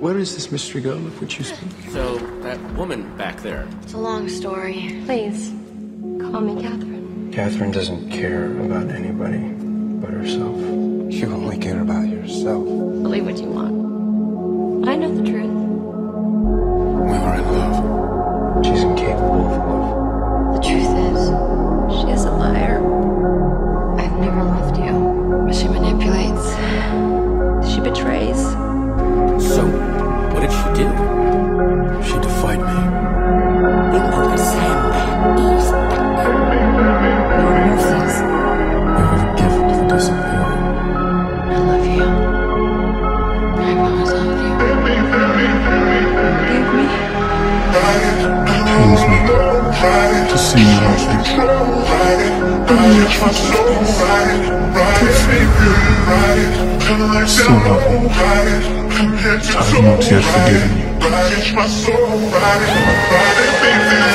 Where is this mystery girl of which you speak? So, that woman back there. It's a long story. Please, call me Katherine. Katherine doesn't care about anybody but herself. You only care about yourself. Believe what you want. I know the truth. We were in love. She's incapable of love. The truth is, she is a liar. I've never loved you. But she manipulates. She betrays. So, what did she do? She defied me. We know the same things. Your innocence. You have a gift of disappearing. I love you. I promise I love you. Forgive me. It pains me to see you like this. I'm your trusted. So loving. I have not yet forgiven you.